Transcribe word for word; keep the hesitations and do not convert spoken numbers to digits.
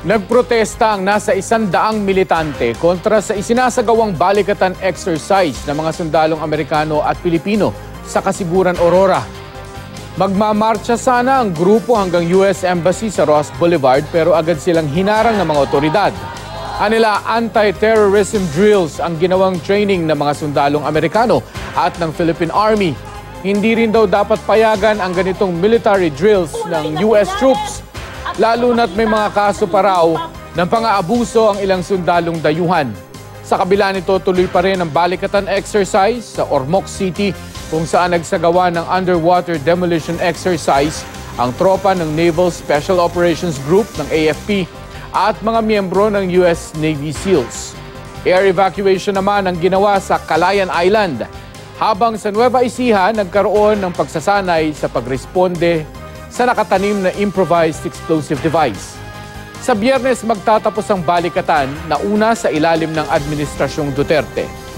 Nagprotesta ang nasa isang daang militante kontra sa isinasagawang Balikatan exercise ng mga sundalong Amerikano at Pilipino sa Kasiguran Aurora. Magmamarcha sana ang grupo hanggang U S Embassy sa Ross Boulevard pero agad silang hinarang ng mga otoridad. Anila anti-terrorism drills ang ginawang training ng mga sundalong Amerikano at ng Philippine Army. Hindi rin daw dapat payagan ang ganitong military drills ng U S troops. Lalo na't may mga kaso pa raw ng pang-aabuso ang ilang sundalong dayuhan. Sa kabila nito, tuloy pa rin ang Balikatan exercise sa Ormoc City kung saan nagsagawa ng underwater demolition exercise ang tropa ng Naval Special Operations Group ng A F P at mga miyembro ng U S Navy SEALs. Air evacuation naman ang ginawa sa Kalayan Island, habang sa Nueva Ecija nagkaroon ng pagsasanay sa pagresponde sa nakatanim na improvised explosive device. Sa Biyernes magtatapos ang Balikatan na una sa ilalim ng Administrasyong Duterte.